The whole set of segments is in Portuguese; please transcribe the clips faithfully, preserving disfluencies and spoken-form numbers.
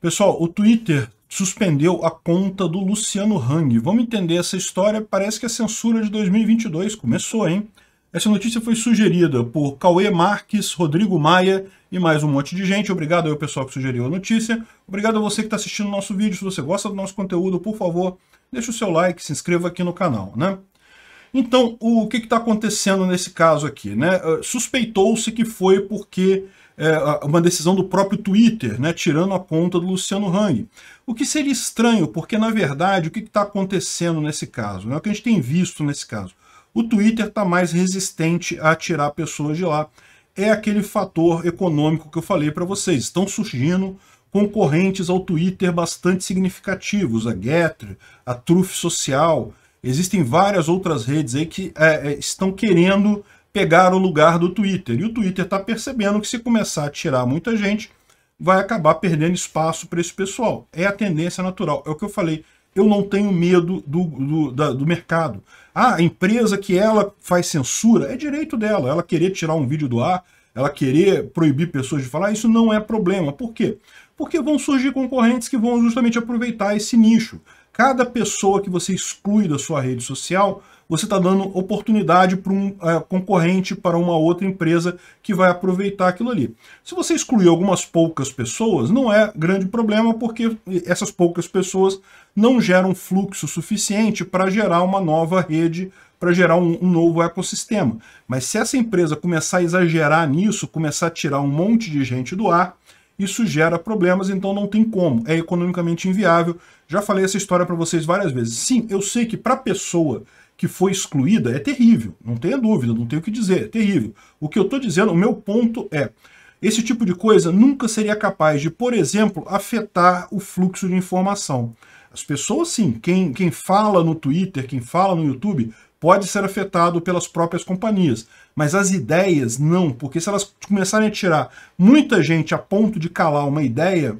Pessoal, o Twitter suspendeu a conta do Luciano Hang. Vamos entender essa história. Parece que a censura de dois mil e vinte e dois começou, hein? Essa notícia foi sugerida por Cauê Marques, Rodrigo Maia e mais um monte de gente. Obrigado ao pessoal que sugeriu a notícia. Obrigado a você que está assistindo o nosso vídeo. Se você gosta do nosso conteúdo, por favor, deixa o seu like, se inscreva aqui no canal, né? Então, o que está acontecendo nesse caso aqui, né? Suspeitou-se que foi porque é, uma decisão do próprio Twitter, né, tirando a conta do Luciano Hang. O que seria estranho, porque, na verdade, o que está acontecendo nesse caso, né? O que a gente tem visto nesse caso? O Twitter está mais resistente a tirar pessoas de lá. É aquele fator econômico que eu falei para vocês. Estão surgindo concorrentes ao Twitter bastante significativos, a Gettr, a Truth Social. Existem várias outras redes aí que é, estão querendo pegar o lugar do Twitter. E o Twitter está percebendo que se começar a tirar muita gente, vai acabar perdendo espaço para esse pessoal. É a tendência natural. É o que eu falei. Eu não tenho medo do, do, da, do mercado. Ah, a empresa que ela faz censura, é direito dela. Ela querer tirar um vídeo do ar, ela querer proibir pessoas de falar, isso não é problema. Por quê? Porque vão surgir concorrentes que vão justamente aproveitar esse nicho. Cada pessoa que você exclui da sua rede social, você está dando oportunidade para um uh, concorrente, para uma outra empresa que vai aproveitar aquilo ali. Se você excluir algumas poucas pessoas, não é grande problema, porque essas poucas pessoas não geram fluxo suficiente para gerar uma nova rede, para gerar um, um novo ecossistema. Mas se essa empresa começar a exagerar nisso, começar a tirar um monte de gente do ar, isso gera problemas, então não tem como. É economicamente inviável. Já falei essa história para vocês várias vezes. Sim, eu sei que para a pessoa que foi excluída é terrível. Não tenha dúvida, não tenho o que dizer, é terrível. O que eu estou dizendo, o meu ponto é, esse tipo de coisa nunca seria capaz de, por exemplo, afetar o fluxo de informação. As pessoas, sim, quem, quem fala no Twitter, quem fala no YouTube, pode ser afetado pelas próprias companhias. Mas as ideias não, porque se elas começarem a tirar muita gente a ponto de calar uma ideia,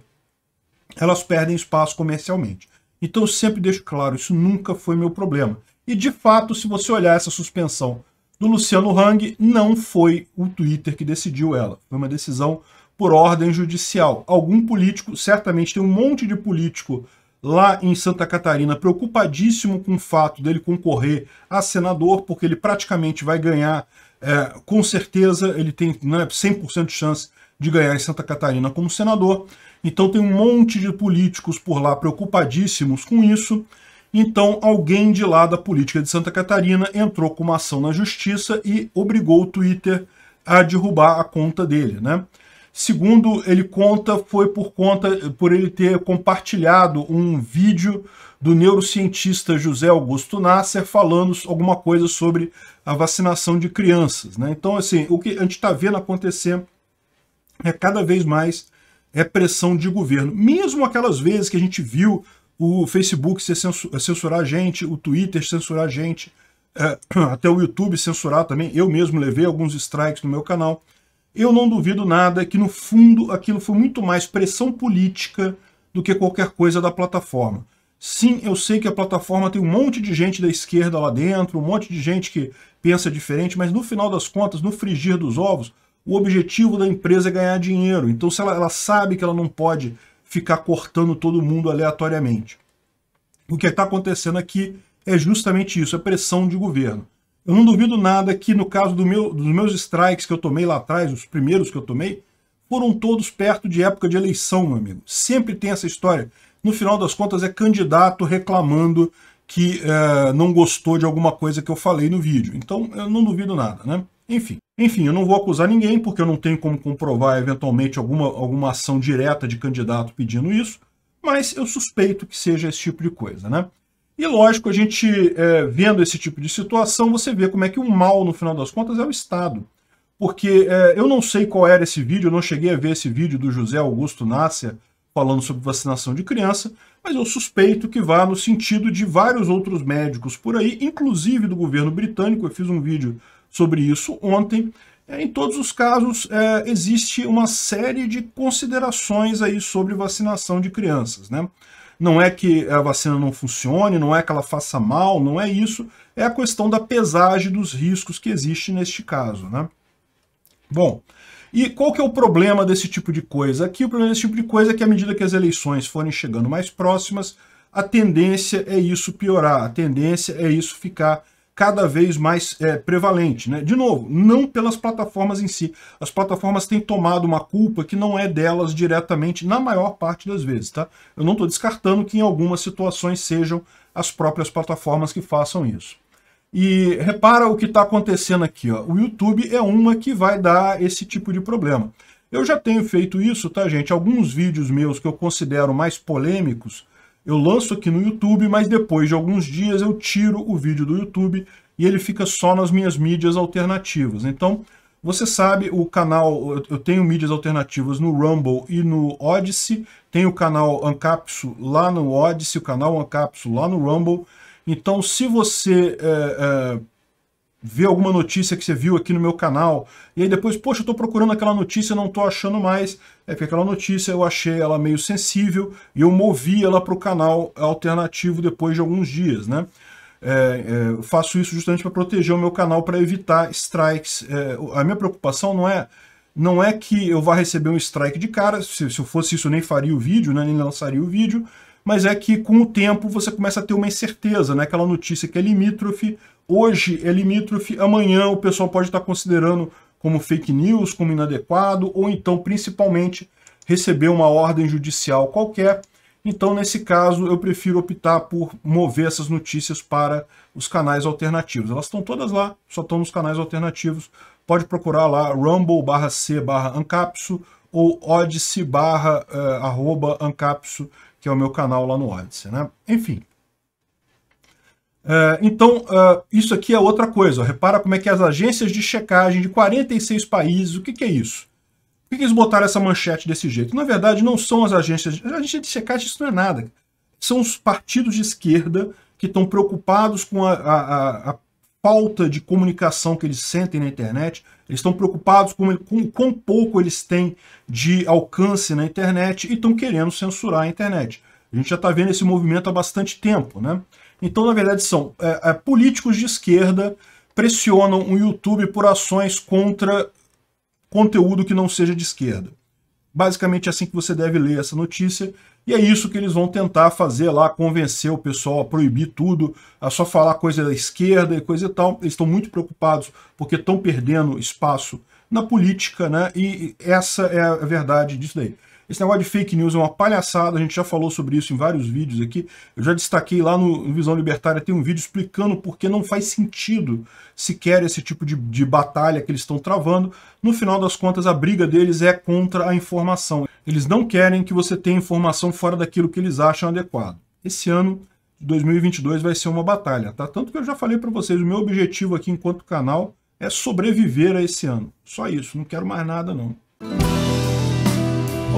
elas perdem espaço comercialmente. Então eu sempre deixo claro, isso nunca foi meu problema. E de fato, se você olhar essa suspensão do Luciano Hang, não foi o Twitter que decidiu ela. Foi uma decisão por ordem judicial. Algum político, certamente tem um monte de político lá em Santa Catarina, preocupadíssimo com o fato dele concorrer a senador, porque ele praticamente vai ganhar, é, com certeza, ele tem, né, cem por cento de chance de ganhar em Santa Catarina como senador. Então tem um monte de políticos por lá preocupadíssimos com isso. Então alguém de lá da política de Santa Catarina entrou com uma ação na justiça e obrigou o Twitter a derrubar a conta dele, né? Segundo ele conta, foi por conta por ele ter compartilhado um vídeo do neurocientista José Augusto Nasser falando alguma coisa sobre a vacinação de crianças, né? Então, assim, o que a gente está vendo acontecer é cada vez mais é pressão de governo. Mesmo aquelas vezes que a gente viu o Facebook censurar a gente, o Twitter censurar a gente, até o YouTube censurar também. Eu mesmo levei alguns strikes no meu canal. Eu não duvido nada que, no fundo, aquilo foi muito mais pressão política do que qualquer coisa da plataforma. Sim, eu sei que a plataforma tem um monte de gente da esquerda lá dentro, um monte de gente que pensa diferente, mas no final das contas, no frigir dos ovos, o objetivo da empresa é ganhar dinheiro. Então, se ela, ela sabe que ela não pode ficar cortando todo mundo aleatoriamente. O que está acontecendo aqui é justamente isso, é pressão de governo. Eu não duvido nada que, no caso do meu, dos meus strikes que eu tomei lá atrás, os primeiros que eu tomei, foram todos perto de época de eleição, meu amigo. Sempre tem essa história. No final das contas, é candidato reclamando que uh, não gostou de alguma coisa que eu falei no vídeo. Então, eu não duvido nada, né? Enfim, enfim, eu não vou acusar ninguém, porque eu não tenho como comprovar, eventualmente, alguma, alguma ação direta de candidato pedindo isso, mas eu suspeito que seja esse tipo de coisa, né? E lógico, a gente é, vendo esse tipo de situação, você vê como é que o mal, no final das contas, é o Estado. Porque é, eu não sei qual era esse vídeo, eu não cheguei a ver esse vídeo do José Augusto Nasser falando sobre vacinação de criança, mas eu suspeito que vá no sentido de vários outros médicos por aí, inclusive do governo britânico. Eu fiz um vídeo sobre isso ontem. É, em todos os casos, é, existe uma série de considerações aí sobre vacinação de crianças, né? Não é que a vacina não funcione, não é que ela faça mal, não é isso. É a questão da pesagem dos riscos que existe neste caso, né? Bom, E qual que é o problema desse tipo de coisa? Aqui o problema desse tipo de coisa é que à medida que as eleições forem chegando mais próximas, a tendência é isso piorar, a tendência é isso ficar cada vez mais é, prevalente, né? De novo, não pelas plataformas em si. As plataformas têm tomado uma culpa que não é delas diretamente, na maior parte das vezes, tá? Eu não estou descartando que em algumas situações sejam as próprias plataformas que façam isso. E repara o que está acontecendo aqui, ó. O YouTube é uma que vai dar esse tipo de problema. Eu já tenho feito isso, tá, gente? Alguns vídeos meus que eu considero mais polêmicos, eu lanço aqui no YouTube, mas depois de alguns dias eu tiro o vídeo do YouTube e ele fica só nas minhas mídias alternativas. Então, você sabe, o canal, eu tenho mídias alternativas no Rumble e no Odysee, tem o canal AnCapsu lá no Odysee, o canal AnCapsu lá no Rumble. Então, se você é, é, vê alguma notícia que você viu aqui no meu canal, e aí depois, poxa, eu estou procurando aquela notícia, não estou achando mais, é porque aquela notícia eu achei ela meio sensível, e eu movi ela para o canal alternativo depois de alguns dias, né? É, é, eu faço isso justamente para proteger o meu canal, para evitar strikes. É, a minha preocupação não é, não é que eu vá receber um strike de cara, se, se eu fosse isso eu nem faria o vídeo, né? Nem lançaria o vídeo, mas é que com o tempo você começa a ter uma incerteza, né? Aquela notícia que é limítrofe, hoje é limítrofe, amanhã o pessoal pode estar considerando como fake news, como inadequado, ou então, principalmente, receber uma ordem judicial qualquer. Então, nesse caso, eu prefiro optar por mover essas notícias para os canais alternativos. Elas estão todas lá, só estão nos canais alternativos. Pode procurar lá, rumble barra c barra ancapsu ou Odysee barra arroba ancapsu, que é o meu canal lá no Odysee, né? Enfim. Uh, então, uh, isso aqui é outra coisa. Ó. Repara como é que as agências de checagem de quarenta e seis países, o que, que é isso? Por que, que eles botaram essa manchete desse jeito? Na verdade, não são as agências de, agências de checagem, isso não é nada. São os partidos de esquerda que estão preocupados com a, a, a falta de comunicação que eles sentem na internet. Eles estão preocupados com, com quão pouco eles têm de alcance na internet e estão querendo censurar a internet. A gente já está vendo esse movimento há bastante tempo, né? Então, na verdade, são é, é, políticos de esquerda pressionam o YouTube por ações contra conteúdo que não seja de esquerda. Basicamente é assim que você deve ler essa notícia, e é isso que eles vão tentar fazer lá, convencer o pessoal a proibir tudo, a só falar coisa da esquerda e coisa e tal. Eles estão muito preocupados porque estão perdendo espaço na política, né? E essa é a verdade disso daí. Esse negócio de fake news é uma palhaçada, a gente já falou sobre isso em vários vídeos aqui. Eu já destaquei lá no Visão Libertária, tem um vídeo explicando porque não faz sentido sequer esse tipo de, de batalha que eles estão travando. No final das contas, a briga deles é contra a informação. Eles não querem que você tenha informação fora daquilo que eles acham adequado. Esse ano, dois mil e vinte e dois, vai ser uma batalha, tá? Tanto que eu já falei para vocês, o meu objetivo aqui enquanto canal é sobreviver a esse ano. Só isso, não quero mais nada não.